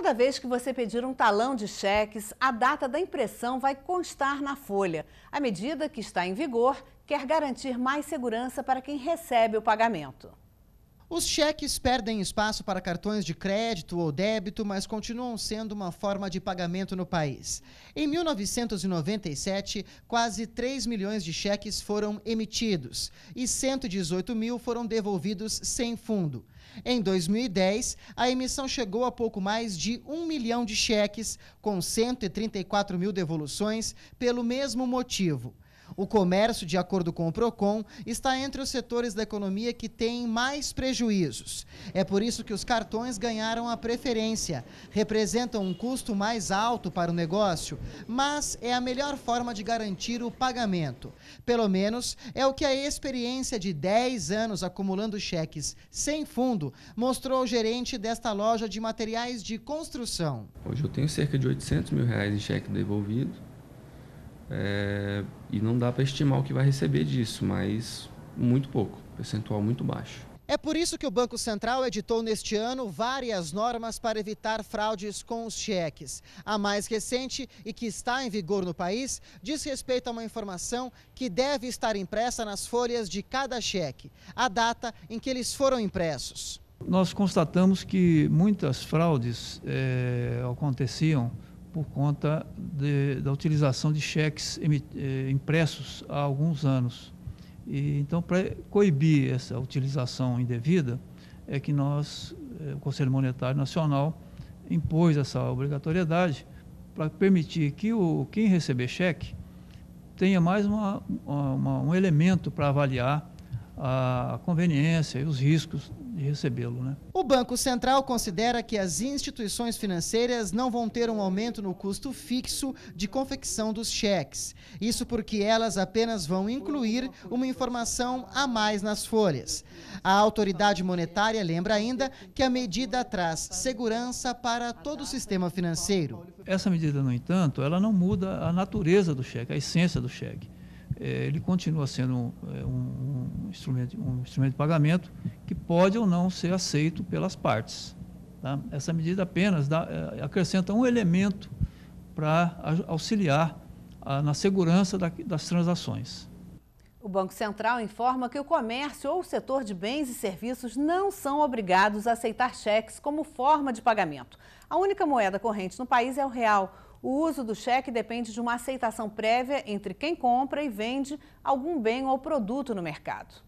Toda vez que você pedir um talão de cheques, a data da impressão vai constar na folha. A medida que está em vigor quer garantir mais segurança para quem recebe o pagamento. Os cheques perdem espaço para cartões de crédito ou débito, mas continuam sendo uma forma de pagamento no país. Em 1997, quase 3 milhões de cheques foram emitidos e 118 mil foram devolvidos sem fundo. Em 2010, a emissão chegou a pouco mais de 1 milhão de cheques, com 134 mil devoluções, pelo mesmo motivo. O comércio, de acordo com o PROCON, está entre os setores da economia que têm mais prejuízos. É por isso que os cartões ganharam a preferência. Representam um custo mais alto para o negócio, mas é a melhor forma de garantir o pagamento. Pelo menos é o que a experiência de 10 anos acumulando cheques sem fundo mostrou ao gerente desta loja de materiais de construção. Hoje eu tenho cerca de 800 mil reais em cheque devolvido. E não dá para estimar o que vai receber disso, mas muito pouco, percentual muito baixo. É por isso que o Banco Central editou neste ano várias normas para evitar fraudes com os cheques. A mais recente e que está em vigor no país diz respeito a uma informação que deve estar impressa nas folhas de cada cheque, a data em que eles foram impressos. Nós constatamos que muitas fraudes aconteciam por conta da utilização de cheques impressos há alguns anos. E, então, para coibir essa utilização indevida, é que o Conselho Monetário Nacional impôs essa obrigatoriedade para permitir que quem receber cheque tenha mais um elemento para avaliar a conveniência e os riscos de recebê-lo, né? O Banco Central considera que as instituições financeiras não vão ter um aumento no custo fixo de confecção dos cheques. Isso porque elas apenas vão incluir uma informação a mais nas folhas. A autoridade monetária lembra ainda que a medida traz segurança para todo o sistema financeiro. Essa medida, no entanto, ela não muda a natureza do cheque, a essência do cheque. Ele continua sendo um instrumento de pagamento que pode ou não ser aceito pelas partes, tá? Essa medida apenas acrescenta um elemento para auxiliar na segurança das transações. O Banco Central informa que o comércio ou o setor de bens e serviços não são obrigados a aceitar cheques como forma de pagamento. A única moeda corrente no país é o real. O uso do cheque depende de uma aceitação prévia entre quem compra e vende algum bem ou produto no mercado.